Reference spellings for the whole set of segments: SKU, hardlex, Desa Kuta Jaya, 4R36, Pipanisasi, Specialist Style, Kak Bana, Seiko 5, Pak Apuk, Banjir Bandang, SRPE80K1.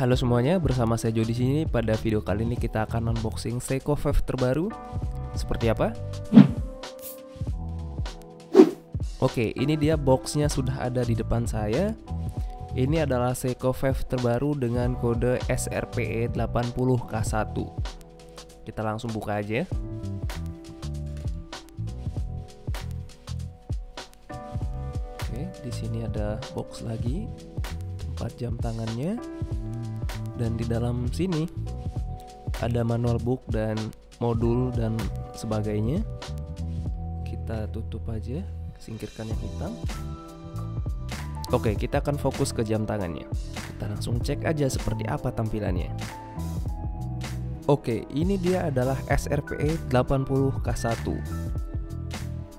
Halo semuanya, bersama saya Jo di sini. Pada video kali ini kita akan unboxing Seiko 5 terbaru. Seperti apa? Oke, ini dia boxnya sudah ada di depan saya. Ini adalah Seiko 5 terbaru dengan kode SRPE80K1. Kita langsung buka aja. Oke, di sini ada box lagi, tempat jam tangannya. Dan di dalam sini ada manual book dan modul dan sebagainya. Kita tutup aja, singkirkan yang hitam. Oke, kita akan fokus ke jam tangannya. Kita langsung cek aja seperti apa tampilannya. Oke, ini dia adalah SRPE80K1.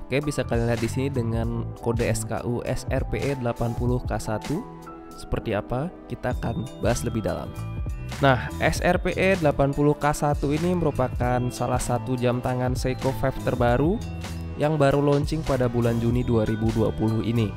Oke, bisa kalian lihat di sini dengan kode SKU SRPE80K1. Seperti apa, kita akan bahas lebih dalam. Nah, SRPE80K1 ini merupakan salah satu jam tangan Seiko 5 terbaru yang baru launching pada bulan Juni 2020 ini.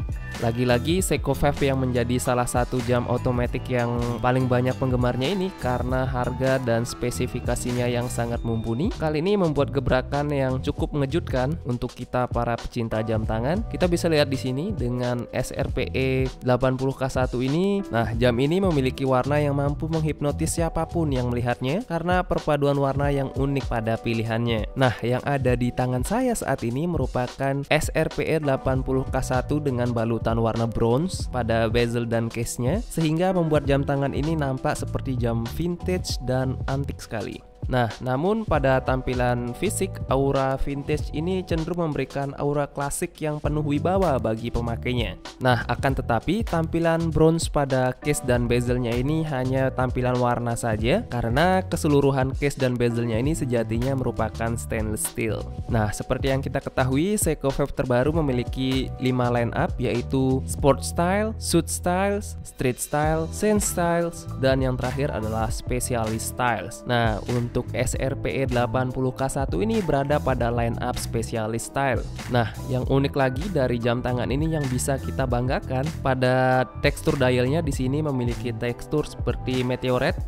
Lagi-lagi Seiko 5 yang menjadi salah satu jam otomatis yang paling banyak penggemarnya ini karena harga dan spesifikasinya yang sangat mumpuni. Kali ini membuat gebrakan yang cukup mengejutkan untuk kita para pecinta jam tangan. Kita bisa lihat di sini dengan SRPE80K1 ini. Nah, jam ini memiliki warna yang mampu menghipnotis siapapun yang melihatnya karena perpaduan warna yang unik pada pilihannya. Nah, yang ada di tangan saya saat ini merupakan SRPE80K1 dengan balutan warna bronze pada bezel dan case-nya, sehingga membuat jam tangan ini nampak seperti jam vintage dan antik sekali. Nah, namun pada tampilan fisik, aura vintage ini cenderung memberikan aura klasik yang penuh wibawa bagi pemakainya. Nah, akan tetapi tampilan bronze pada case dan bezelnya ini hanya tampilan warna saja, karena keseluruhan case dan bezelnya ini sejatinya merupakan stainless steel. Nah, seperti yang kita ketahui, Seiko 5 terbaru memiliki 5 line up, yaitu sport style, suit styles, street style, sense styles, dan yang terakhir adalah specialist styles. Nah, untuk SRPE80K1 ini berada pada line up specialist style. Nah, yang unik lagi dari jam tangan ini yang bisa kita banggakan, pada tekstur dialnya di sini memiliki tekstur seperti meteorit,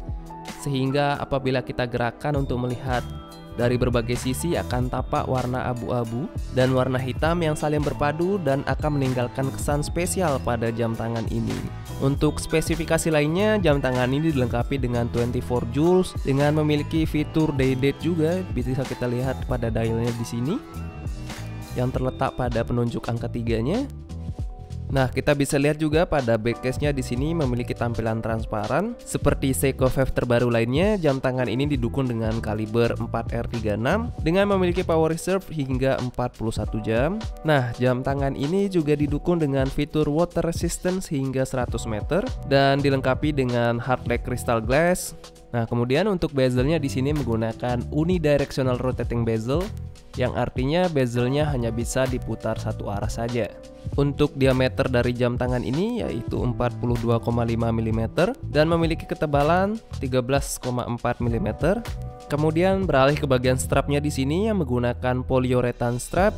sehingga apabila kita gerakkan untuk melihat dari berbagai sisi akan tampak warna abu-abu dan warna hitam yang saling berpadu dan akan meninggalkan kesan spesial pada jam tangan ini. Untuk spesifikasi lainnya, jam tangan ini dilengkapi dengan 24 joules dengan memiliki fitur day date juga, bisa kita lihat pada dialnya di sini yang terletak pada penunjuk angka 3-nya. Nah, kita bisa lihat juga pada backcase-nya di sini memiliki tampilan transparan. Seperti Seiko 5 terbaru lainnya, jam tangan ini didukung dengan kaliber 4R36 dengan memiliki power reserve hingga 41 jam. Nah, jam tangan ini juga didukung dengan fitur water resistance hingga 100 meter dan dilengkapi dengan hardlex crystal glass. Nah, kemudian untuk bezelnya di sini menggunakan unidirectional rotating bezel, yang artinya bezelnya hanya bisa diputar satu arah saja. Untuk diameter dari jam tangan ini yaitu 42,5 mm dan memiliki ketebalan 13,4 mm. Kemudian beralih ke bagian strapnya di sini yang menggunakan polyurethan strap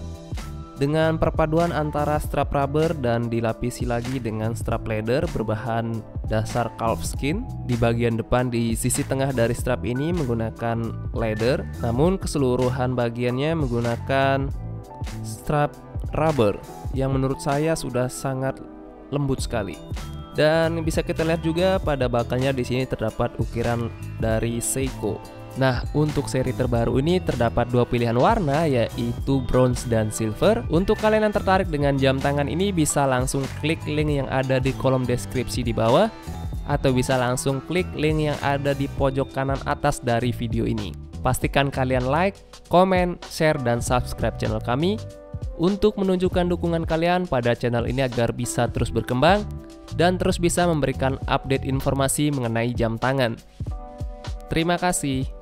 dengan perpaduan antara strap rubber dan dilapisi lagi dengan strap leather berbahan dasar calfskin. Di bagian depan di sisi tengah dari strap ini menggunakan leather, namun keseluruhan bagiannya menggunakan strap rubber yang menurut saya sudah sangat lembut sekali. Dan bisa kita lihat juga pada bakalnya di sini terdapat ukiran dari Seiko. Nah, untuk seri terbaru ini terdapat dua pilihan warna, yaitu bronze dan silver. Untuk kalian yang tertarik dengan jam tangan ini bisa langsung klik link yang ada di kolom deskripsi di bawah, atau bisa langsung klik link yang ada di pojok kanan atas dari video ini. Pastikan kalian like, komen, share, dan subscribe channel kami untuk menunjukkan dukungan kalian pada channel ini agar bisa terus berkembang dan terus bisa memberikan update informasi mengenai jam tangan. Terima kasih.